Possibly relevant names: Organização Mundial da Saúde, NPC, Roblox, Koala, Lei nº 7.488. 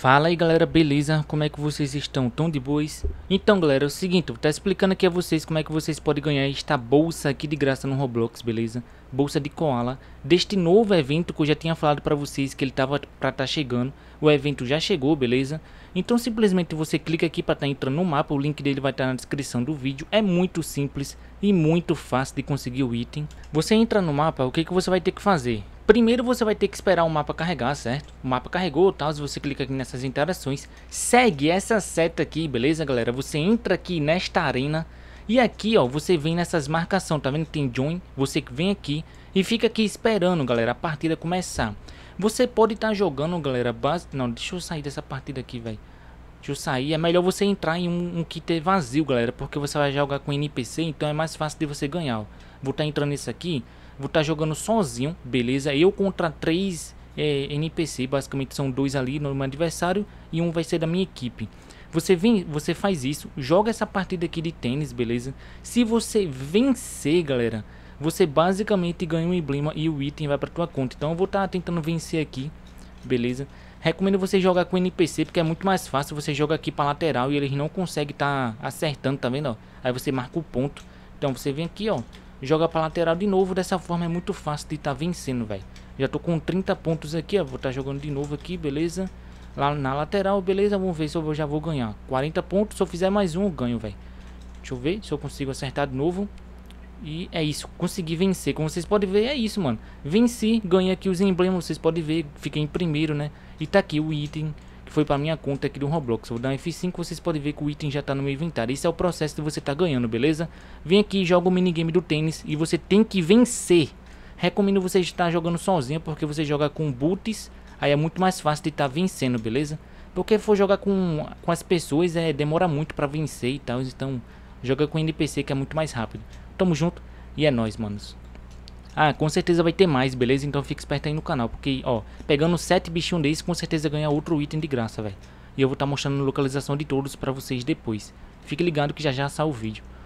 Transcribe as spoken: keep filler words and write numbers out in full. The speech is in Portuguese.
Fala aí galera, beleza? Como é que vocês estão? Tão de boas? Então galera, é o seguinte, eu vou estar explicando aqui a vocês como é que vocês podem ganhar esta bolsa aqui de graça no Roblox, beleza? Bolsa de Koala, deste novo evento que eu já tinha falado pra vocês que ele tava pra tá chegando. O evento já chegou, beleza? Então simplesmente você clica aqui pra tá entrando no mapa, o link dele vai estar na descrição do vídeo. É muito simples e muito fácil de conseguir o item. Você entra no mapa, o que que você vai ter que fazer? Primeiro você vai ter que esperar o mapa carregar, certo? O mapa carregou, tal, se você clica aqui nessas interações, segue essa seta aqui, beleza galera? Você entra aqui nesta arena e aqui ó, você vem nessas marcações, tá vendo? Tem join, você vem aqui e fica aqui esperando galera, a partida começar. Você pode estar tá jogando galera, base... não, deixa eu sair dessa partida aqui velho. Deixa eu sair, é melhor você entrar em um, um kit vazio galera, porque você vai jogar com N P C, então é mais fácil de você ganhar, ó. Vou estar tá entrando nesse aqui. Vou estar tá jogando sozinho, beleza? Eu contra três é, N P C, basicamente são dois ali no meu adversário e um vai ser da minha equipe. Você vem, você faz isso, joga essa partida aqui de tênis, beleza? Se você vencer, galera, você basicamente ganha um emblema e o item vai para tua conta. Então eu vou estar tá tentando vencer aqui, beleza? Recomendo você jogar com N P C porque é muito mais fácil. Você joga aqui para lateral e eles não conseguem estar tá acertando, tá vendo? Ó? Aí você marca o ponto. Então você vem aqui, ó. Joga pra lateral de novo, dessa forma é muito fácil de estar tá vencendo, velho. Já tô com trinta pontos aqui, ó, vou estar tá jogando de novo aqui, beleza? Lá na lateral, beleza, vamos ver se eu já vou ganhar. quarenta pontos, se eu fizer mais um eu ganho, velho. Deixa eu ver se eu consigo acertar de novo. E é isso, consegui vencer, como vocês podem ver é isso, mano. Venci, ganhei aqui os emblemas, vocês podem ver, fiquei em primeiro, né? E tá aqui o item que foi pra minha conta aqui do Roblox. Vou dar um F cinco, vocês podem ver que o item já tá no meu inventário. Esse é o processo de você tá ganhando, beleza? Vem aqui e joga o minigame do tênis e você tem que vencer. Recomendo você estar jogando sozinho porque você joga com boots, aí é muito mais fácil de estar tá vencendo, beleza? Porque for jogar com, com as pessoas, é, demora muito pra vencer e tal, então joga com N P C que é muito mais rápido. Tamo junto e é nóis, manos. Ah, com certeza vai ter mais, beleza? Então fica esperto aí no canal, porque, ó, pegando sete bichinhos desses, com certeza ganha outro item de graça, velho. E eu vou estar mostrando a localização de todos pra vocês depois. Fique ligado que já já sai o vídeo.